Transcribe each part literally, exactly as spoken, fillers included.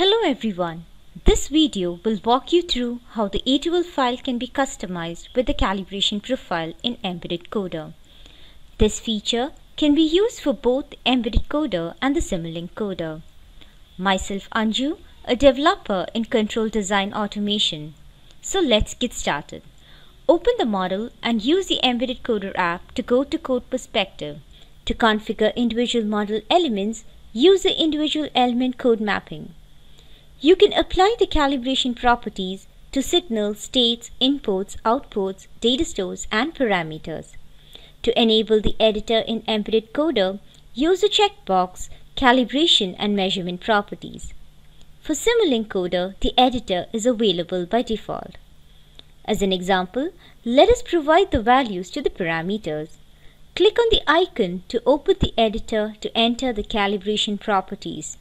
Hello everyone, this video will walk you through how the A two L file can be customized with the calibration profile in Embedded Coder. This feature can be used for both Embedded Coder and the Simulink Coder. Myself Anju, a developer in control design automation. So let's get started. Open the model and use the Embedded Coder app to go to code perspective. To configure individual model elements, use the individual element code mapping. You can apply the calibration properties to signal states, inputs, outputs, data stores, and parameters. To enable the editor in Embedded Coder, use the checkbox Calibration and Measurement Properties. For Simulink Coder, the editor is available by default. As an example, let us provide the values to the parameters. Click on the icon to open the editor to enter the calibration properties.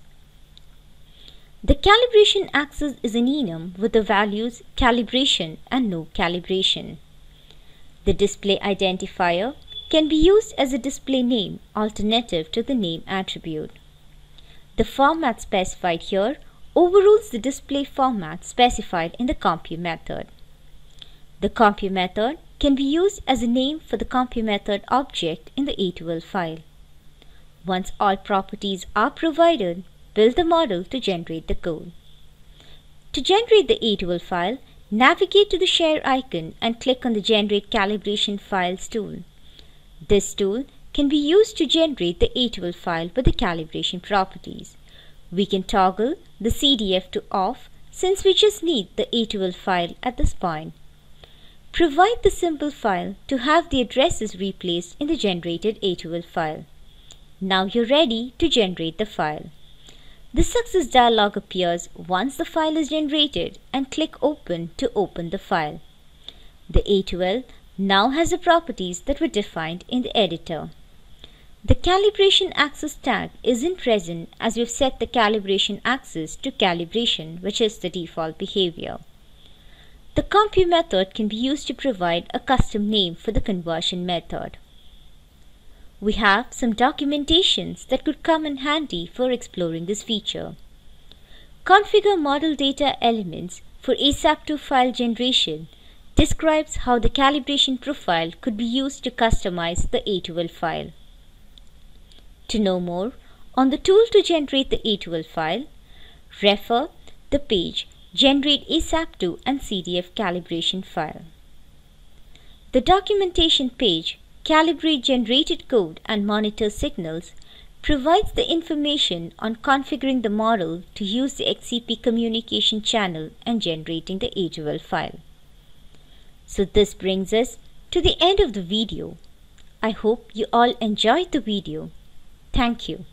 The calibration axis is an enum with the values calibration and no calibration. The display identifier can be used as a display name alternative to the name attribute. The format specified here overrules the display format specified in the compute method. The compute method can be used as a name for the compute method object in the A two L file. Once all properties are provided, build the model to generate the code. To generate the A two L file, navigate to the share icon and click on the Generate Calibration Files tool. This tool can be used to generate the A two L file with the calibration properties. We can toggle the C D F to off since we just need the A two L file at this point. Provide the simple file to have the addresses replaced in the generated A two L file. Now you're ready to generate the file. The success dialog appears once the file is generated and click Open to open the file. The A two L now has the properties that were defined in the editor. The calibration axis tag isn't present as we've set the calibration axis to calibration, which is the default behavior. The compute method can be used to provide a custom name for the conversion method. We have some documentations that could come in handy for exploring this feature. Configure model data elements for A S A P two file generation describes how the calibration profile could be used to customize the A two L file. To know more on the tool to generate the A two L file, refer the page Generate A S A P two and C D F Calibration File. The documentation page Calibrate generated code and monitor signals provides the information on configuring the model to use the X C P communication channel and generating the A two L file. So this brings us to the end of the video. I hope you all enjoyed the video. Thank you.